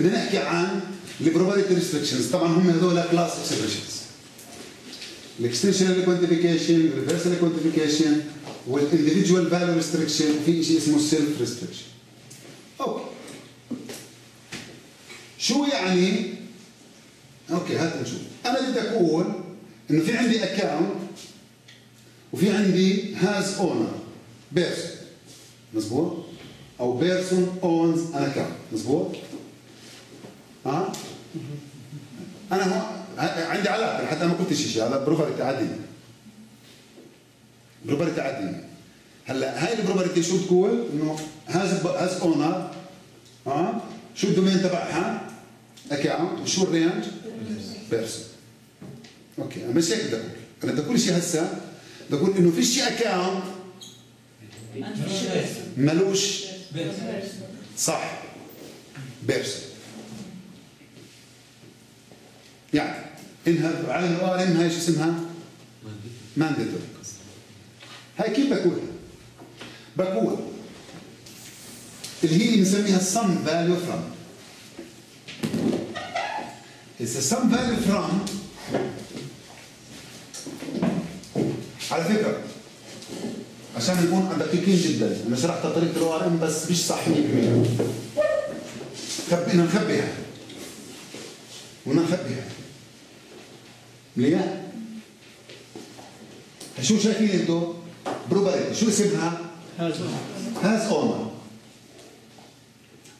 بدنا نحكي عن البروبابيلتي ريستريكشنز. طبعا هم هذول كلاس اوف سيبريشنز: الاكستنشنال كوانتيفيكيشن، ريفرسال كوانتيفيكيشن، والانديفيديوال فاليو ريستريكشن، وفي شيء اسمه سيلف ريستريكشن. اوكي، شو يعني؟ اوكي هات نشوف. انا بدي اقول انه في عندي اكونت وفي عندي هاز اونر بيرسون، مظبوط؟ او بيرسون اونز ان اكونت، مظبوط؟ ها؟ انا هون عندي علاقه، حتى ما قلتش شيء، هذا بروبرتي عاديه. بروبرتي عاديه. هلا هاي البروبرتي شو بتقول؟ انه هاز اونر، ها؟ شو الدومين تبعها؟ اكونت، وشو الرينج؟ بيرسون. اوكي، انا مش هيك بدي اقول، انا بدي اقول شيء هسه، بدي اقول انه في شيء اكونت مالوش بيرسون، صح؟ بيرسون. يعني انها على الار ام هاي شو اسمها؟ مانديتوري. هاي كيف بقولها؟ بقول اللي هي بنسميها السم فاليو فروم. إذا سم فاليو فروم، على فكرة عشان نكون دقيقين جدا، أنا شرحت طريقة الار ام بس مش صح 100%. بدنا نخبيها ونخبيها. منيح؟ شو شايفين انتم؟ بروبابيلتي، شو اسمها؟ هاز اونر.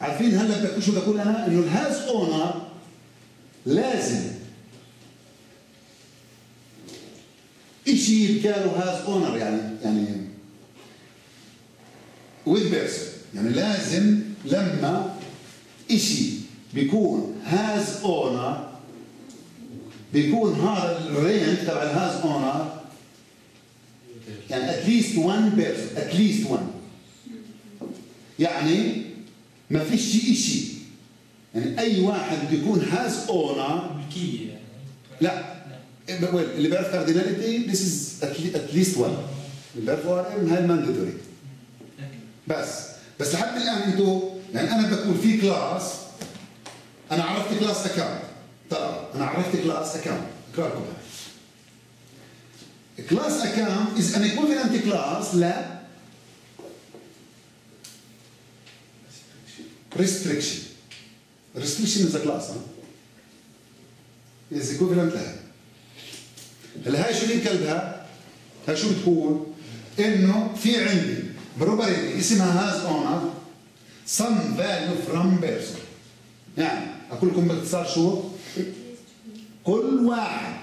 عارفين هلا بدي شو بدي اقول انا؟ انه الهاز اونر لازم شيء بكاله هاز اونر، يعني ويز بيرسون، يعني لازم لما شيء بيكون هاز اونر بيكون هذا الرينج تبع الهاز اونر يعني اتليست 1 بيرسون، اتليست 1، يعني ما فيش شيء، يعني اي واحد بده يكون هاز اونر ملكيه، لا اللي بيعرف كارديناليتي ذيس از اتليست 1، اللي بيعرف ار ام هاي مانديتوري. بس لحد الان انتم، يعني انا بدي اقول في كلاس، انا عرفت كلاس اكاونت، طبعا انا عرفت كلاس اكاونت، اقرا لكم هاي. كلاس اكاونت از ان ايكوفلنت كلاس ل ريستريكشن. ريستريكشن از كلاس از ايكوفلنت لها. هلا هاي شو اللي كلبها؟ هاي شو بتقول؟ انه في عندي بروبابيلتي اسمها هاز اونر سم فاليو فروم بيرسون. يعني اقول لكم باختصار شو؟ كل واحد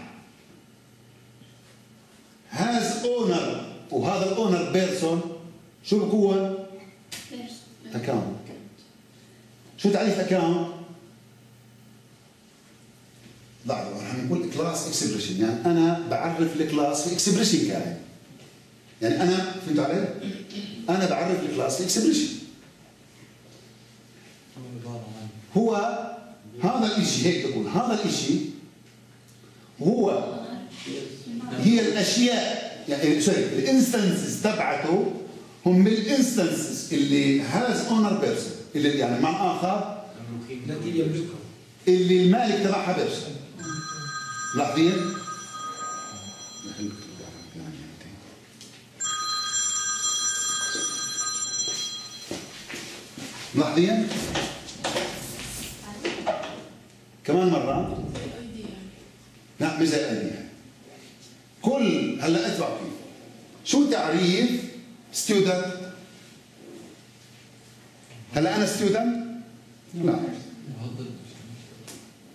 هاز اونر وهذا الاونر بيرسون شو بكون؟ اكاونت. شو تعريف اكاونت؟ لحظة، رح نقول كلاس اكسبريشن، يعني أنا بعرف الكلاس في اكسبريشن كامل. يعني أنا فهمت علي؟ أنا بعرف الكلاس في اكسبريشن. هو هذا الشيء، هيك بقول هذا الشيء هو هي الأشياء، يعني سوري الانستنسز تبعته هم الانستنسز اللي هاز اونر بيرسون، اللي يعني مع آخر اللي المالك تبعها بيرسون. لاحظين؟ لاحظين؟ كمان مرة؟ لا مش زي الأيديا. كل هلا اتبع فيه. شو تعريف ستودنت؟ هلا أنا ستودنت؟ لا.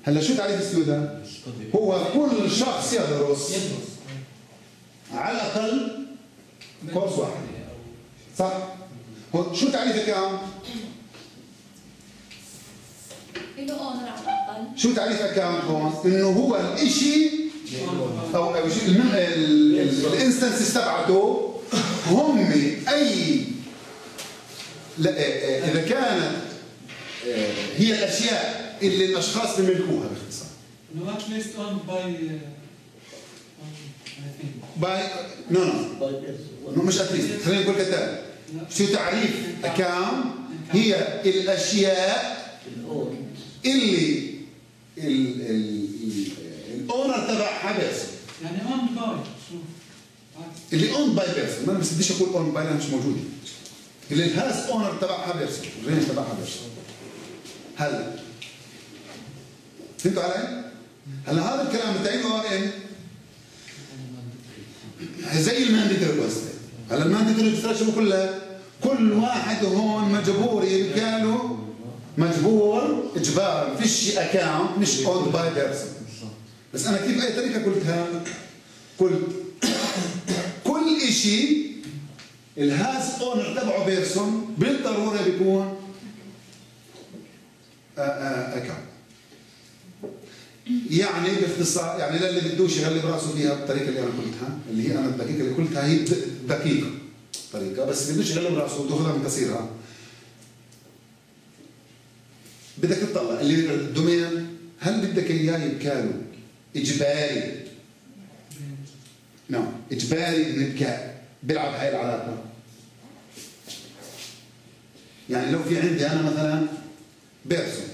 هلا شو تعريف ستودنت؟ هو كل شخص يدرس على الأقل كورس واحد، صح؟ شو تعريف أكاونت؟ له أونر على الأقل. شو تعريف أكاونت هون؟ إنه هو الشيء أو الانستنسز تبعته هم أي، إذا كانت هي الأشياء اللي الاشخاص بيملكوها باختصار. نوت ليست اون باي نو نو مش اتليست، خلينا نقول كالتالي. شو تعريف اكاونت؟ هي الاشياء اللي الاونر تبعها بيرسون، يعني اون باي اللي اون باي بيرسون، ما بديش اقول اون باي لانها مش موجوده، اللي الهاز اونر تبعها بيرسون، الرينج تبعها بيرسون. هلا فهمتوا علي؟ هلا هذا الكلام بتاعين او ار ام زي المانديتوري ريكوست. هلا المانديتوري ريكوست شو كلها؟ كل واحد هون مجبور يركاله، مجبور اجبار، ما فيش اكاونت مش اون باي بيرسون. بس انا كيف باي طريقه قلتها؟ قلت كل شيء الهاز اونر تبعه بيرسون بالضروره بيكون اكاونت. يعني باختصار، يعني للي بدوش يغلب راسه فيها بالطريقه اللي انا قلتها، اللي هي انا الدقيقه اللي قلتها هي دقيقه طريقه، بس بدوش يغلب راسه وتاخذها من قصيرها. بدك تطلع اللي الدومين، هل بدك اياه يبكاله اجباري؟ نعم اجباري نبكاء، بيلعب هاي العلاقه. يعني لو في عندي انا مثلا بيرسون،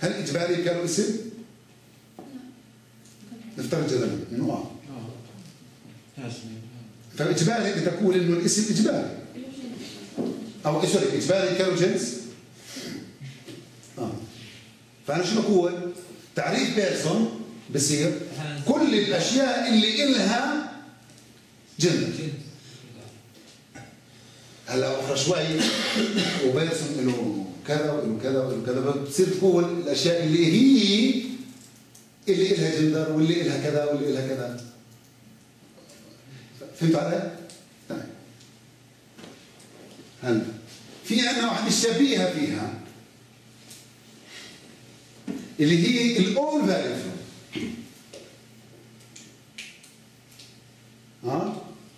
هل اجباري كانوا اسم؟ نفترض جدلا انه فاجباري بتقول انه الاسم اجباري، او سوري اجباري كانوا جنس. فانا شو بقول؟ تعريف بيرسون بصير كل الاشياء اللي الها جنس. هلا اخرى شوي وبيرسون له كذا وله كذا وله كذا، بتصير تقول الاشياء اللي هي اللي الها جندر واللي الها كذا واللي الها كذا. فهمت علي؟ تمام. هلا في عندنا واحدة شبيهة فيها اللي هي الاول فاليو،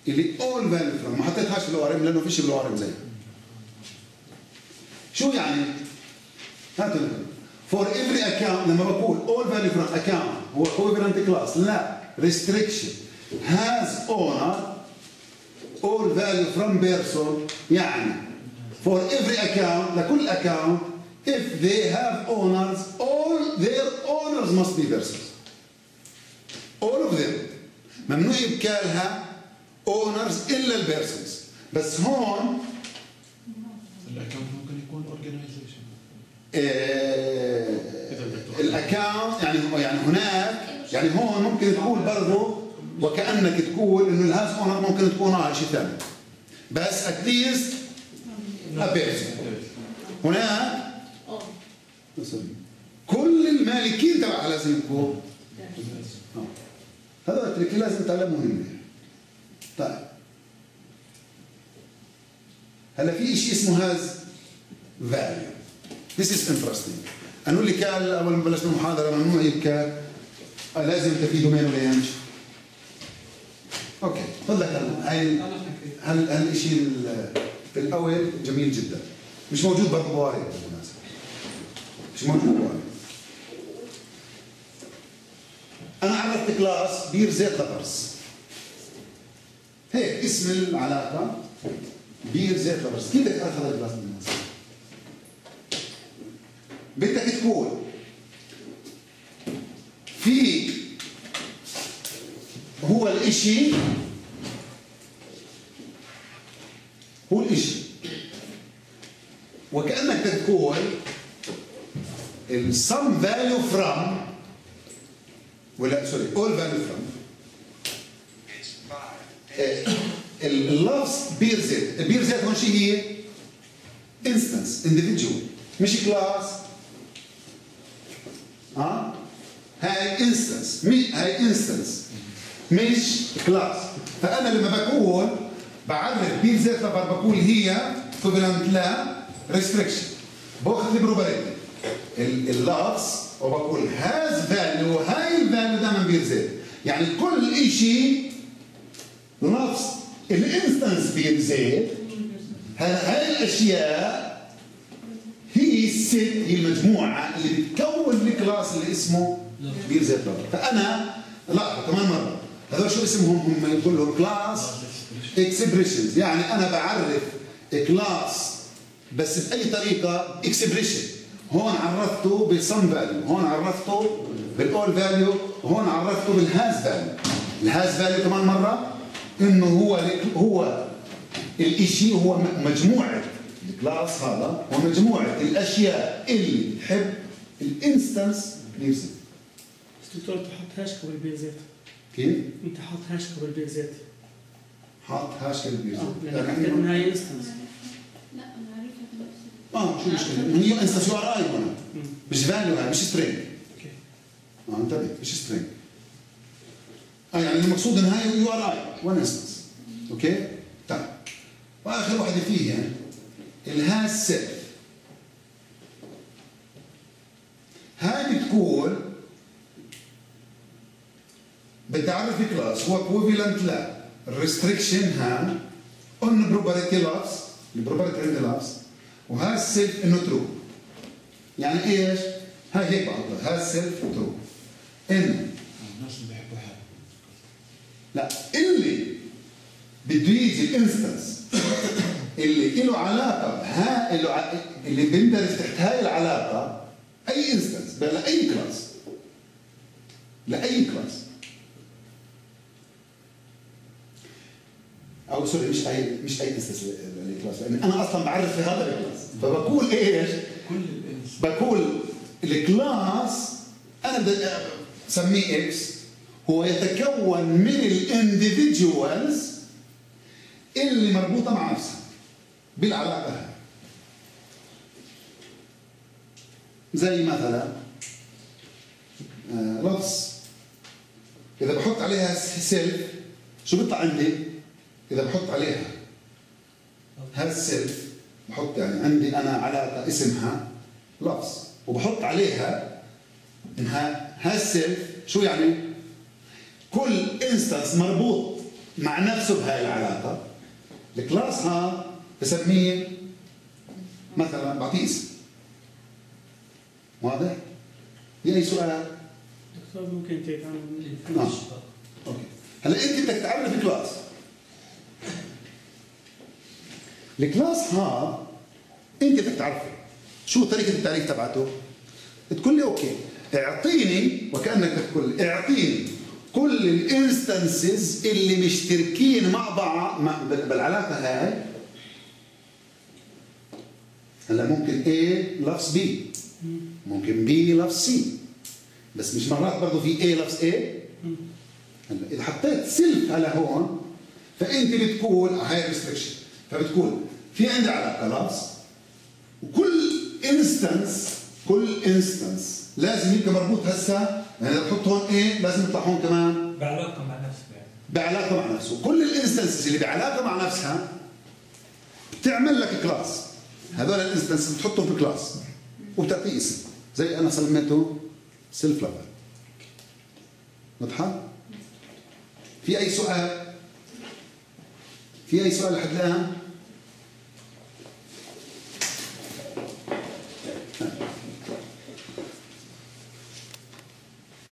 اللي اول فاليو ما حطيتهاش في الاو ار ام لانه فيش بالاو ار ام زيها. شو يعني؟ هاتوا نقول فور افري اكونت، لما بقول اول فاليو فرام اكونت هو كوفرنت كلاس، لا ريستريكشن هاز اونر اول فاليو فرام بيرسون. يعني فور افري اكونت، لكل اكونت if they have owners all their owners must be persons. all of them ممنوع يبكالها owners الا البيرسونز. بس هون الاكونت ممكن يكون اورجنايزيشن، الاكونت يعني هناك، يعني هون ممكن تقول برضه وكانك تقول انه الهاز اونر ممكن تكون شيء ثاني، بس اتليست بيرسون هناك. كل المالكين تبعها لازم يكونوا هذا التركي لازم تعلمه مني. طيب هلا في شيء اسمه هاز فاليو. This is interesting. انو اللي كان اول ما بلشنا المحاضره ممنوع يبكى، لازم تفيدوا منه لينج. اوكي خذ لك هاي هالشيء بالاول جميل جدا، مش موجود برضه بوارد، مش موجود. أنا عرفت كلاس بير زي كلابرز، هيك اسم العلاقة بير زي كلابرز. كيف بدك تعرف هذا الكلاس بالناس؟ بدك تقول في هو الإشي، هو الإشي، وكأنك تقول some value from ولا سوري all value from اللفظ بير زيت. بير زيت هون شو هي؟ instance individual مش كلاس. هاي instance، هاي instance مش كلاس. فأنا لما بقول بعرف بير زيت بقول هي equivalent لا restriction، باخذ البروبابيلتي اللفظ وبقول هاز فاليو، هاي الفاليو دائما بيرزيت. يعني كل شيء نفس الانستنس بيرزيت. هاي الاشياء هي الست، هي المجموعه اللي بتكون الكلاس اللي اسمه بيرزيت. فانا لا كمان مره هذول شو اسمهم؟ هم كلهم كلاس اكسبريشنز. يعني انا بعرف كلاس بس باي طريقه اكسبريشن، هون عرفته بالسم فاليو، هون عرفته بالاول فاليو، وهون عرفته بالهاز فاليو. الهاز فاليو كمان مره انه هو الشيء، هو مجموعه الكلاس هذا، هو مجموعه الاشياء اللي بحب الانستنس ميوزك. بس دكتور انت حاط هاش قبل البير ذاتي. كيف؟ انت حاط هاش قبل البير ذاتي. حاط هاش قبل البير ذاتي. لانه من هاي انستنس. لا انا عرفتها شو المشكله؟ هي انستنس يو ار اي هون مش فاليو، هاي مش سترينج. اوكي. انتبه مش سترينج. يعني المقصود ان هاي يو ار اي وان انستنس. اوكي؟ تمام. واخر وحده فيه يعني الهاز سيلف. هاي بتكون بدي اعرف كلاس هو كوفيلنت للريستريكشن هان اون بروبرتي لابس، البروبرتي عندي لابس، وهاي السيلف انه ترو. يعني ايش؟ هاي هيك بعرضها، هاي السيلف ترو. انه الناس اللي بيحبوا حالهم لا، اللي بده يجي الانستنس اللي له علاقه بها، اللي بندرج تحت هاي العلاقه اي انستنس لاي كلاس، لاي كلاس او سوري مش اي انستنس للكلاس، لان انا اصلا بعرف في هذا الكلاس، فبقول ايش؟ بقول الكلاس انا بدي اسميه اكس، هو يتكون من الانديفيدجوالز اللي مربوطه مع نفسها بالعلاقه هاي. زي مثلا لبس، اذا بحط عليها سلف شو بيطلع عندي؟ اذا بحط عليها هالسلف بحط يعني عندي انا علاقه اسمها لبس، وبحط عليها انها هالسلف، شو يعني؟ كل انستنس مربوط مع نفسه بهاي العلاقه. الكلاس ها بسميه مثلا بعطيه اسم. واضح؟ في أي سؤال؟ دكتور ممكن تعمل اوكي. هلا أنت بدك تعرف كلاس. الكلاس ها أنت بدك تعرفه. شو طريقة التعريف تبعته؟ تقول لي اوكي، اعطيني وكأنك بتقول اعطيني كل الانستنسز اللي مشتركين مع بعض بالعلاقة هاي. هلا ممكن A لفظ B، ممكن بي لفظ سي، بس مش مرات برضه في اي لفظ اي. هلا اذا حطيت سلف على هون فانت بتقول هاي الريستريكشن، فبتقول في عندي علاقه لفظ، وكل انستنس لازم يبقى مربوط هسه، يعني اذا بحط هون اي لازم يطلع هون كمان بعلاقه مع نفسه، يعني بعلاقه مع نفسه. كل الانستنسز اللي بعلاقه مع نفسها بتعمل لك كلاس، هذول الانستنسز بتحطهم في كلاس وبتعطيه اسم، زي انا سميته سيلف لبل. واضحه؟ في اي سؤال؟ في اي سؤال لحد الان؟